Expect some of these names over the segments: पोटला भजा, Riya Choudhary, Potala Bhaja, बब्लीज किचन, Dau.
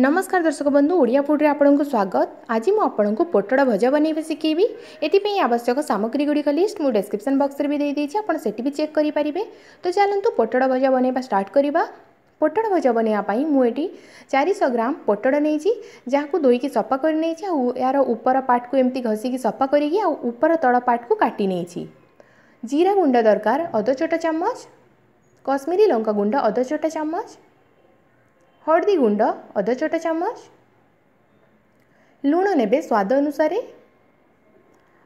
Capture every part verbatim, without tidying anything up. नमस्कार दर्शक बंधु ओडिया फुड्रे आपंक स्वागत। आज मु आपंक पोटला भजा बनवा शिखेबी। एथपाई आवश्यक सामग्री गुड़िक लिस्ट मुझे डिस्क्रिप्शन बक्स में भी दे देइछि, आपण सेटि भी चेक करि परिबे। तो चलतु पोटला भजा बनवा स्टार्ट करवा। पोटला भजा बनवाई मुझे चार सौ ग्राम पोटला नहीं धोईकी सफा करनी, यार ऊपर पार्ट को एमती घसिकी सफा करी ऊपर तल पार्ट को काटी नहीं। जीरा गुंड दरकार अध छोट चम्मच, कश्मीरी लंका गुंड अध छोट चम्मच, हळदी गुंड अध छोट चम्मच, लुण नेबे स्वाद अनुसार,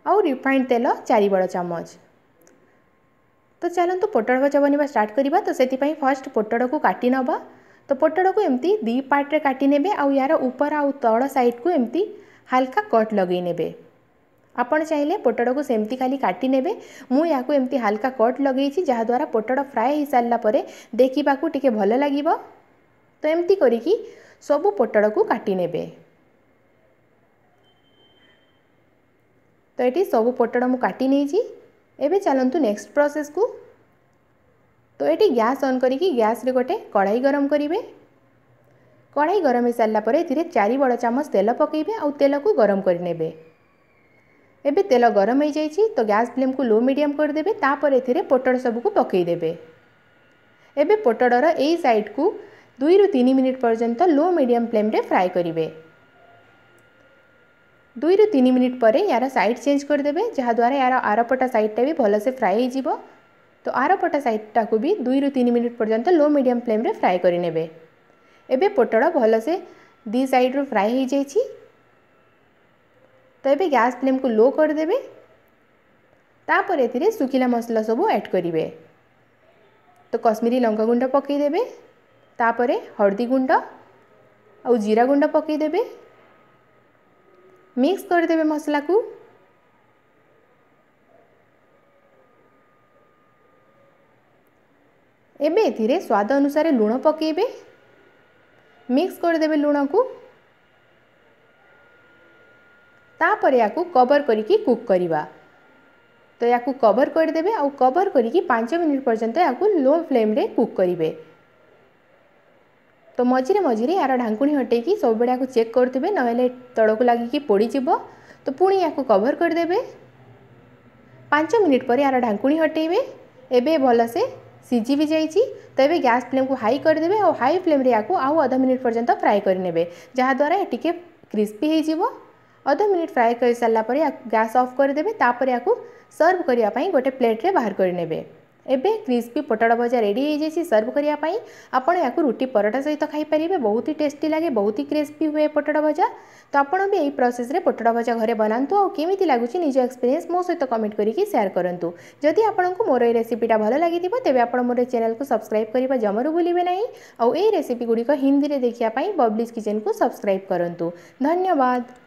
आउ रिफाइंड तेल चार बड़ चम्मच। तो चलतु पोटल भजा बनवा स्टार्ट करवा। तो से फर्स्ट पोटल को काटी नवा। तो पोटल को एमती दी पार्ट्रे काटी नेबे, आउ यार ऊपर आउ तल साइड को एमती हल्का कट लगे नेबे। आपण चाहिए पोटल को सेमती खाली काटी नेबे। मु या को एमती हल्का कट लगे जहाद्वारा पोटल फ्राए हो सारा पर देखा टिके भल लगे। तो एमती करिकी सबु पोटल को काटी नेबे। तो ये सबु पोटल मु काटी नहीं। एबे चलतु नेक्स्ट प्रोसेस को। तो ये गैस ऑन करिकी गैस रे गोटे कढ़ाई गरम करिबे। कढ़ाई गरम हो सारा पर एथिरे चार बड़ चम्मच तेल पकेइबे और तेल को गरम करि नेबे। एबे तेल गरम हो जाइछि। तो गैस फ्लेम को लो मीडियम कर देबे। तापर एथिरे पोटल सब को पकेइ देबे। एबे पोटलर एई साइड को दुई रु तीन मिनिट पर्यंत लो मीडियम फ्लेम रे फ्राए करिवे। दुई रु तीन मिनिट पर यार साइड चेंज करदेबे, जहाद्वारा यार आरपटा साइडटा भी भलसे फ्राए हो। तो आरपटा साइडटा को भी दुई रु तीन मिनिट पर्यंत लो मीडियम फ्लेम रे फ्राए करिनेबे। एबे पोटल भलसे दी साइड रु फ्राए हो जाइछि। तो एबे गैस फ्लेम को लो करदेबे। तापर एथिरे सुखिला मसला सब ऐड करिवे। तो कश्मीरी लंका गुंड पकई देबे, तापरे हळदी गुंड और जीरा गुंड पकई देबे। मिक्स कर देबे मसला को। एबे एथिरे स्वाद अनुसार लूण पकईबे। मिक्स कर देबे लूण को। तापरे याकु कवर करिकी कुक करिवा। तो याकु कवर कर देबे और कवर करिकी पाँच मिनिट पर्यंत याकु लो फ्लेम रे कुक करिवे। तो मझे मझे यार ढांकुणी हटेकी सब बेड़ा को चेक करते ना तड़क लगिकी पोड़ीब। तो पुणी या कवर करदेबे। पाँच मिनिट पर यार ढांकुणी हटेबे। एबे भलसे सीझी भी जाइए। तो ये गैस फ्लेम को हाई करदेबे और हाई फ्लेम या आउ आधा मिनिट पर्यंत फ्राए करने, जहाद्वारा ये टिके क्रिस्पी हो। आधा मिनिट फ्राए कर सारा पर गैस ऑफ करदेबे। तापर या सर्व करने गोटे प्लेट्रे बाहर करने। एबे क्रिस्पी पोटला भजा रेडी हो जाए सर्व करने। आपड़ या रुटी पराठा सहित खाईपर, बहुत ही टेस्टी लगे, बहुत ही क्रिस्पी हुए पोटला भजा। तो आपण भी यही प्रोसेस रे पोटला भजा घरे बनातु। और केमिति लगुच निज एक्सपीरियंस मो सहित कमेंट करी शेयर करूँ। जदि आपंक मोर ये रेसिपीटा भल लगी तेज आप मोर चैनल को सब्सक्राइब करने जमरू भूलें ना। और रेसिपी गुड़िक हिंदी में देखापी बब्लीज किचन को सब्सक्राइब करूँ। धन्यवाद।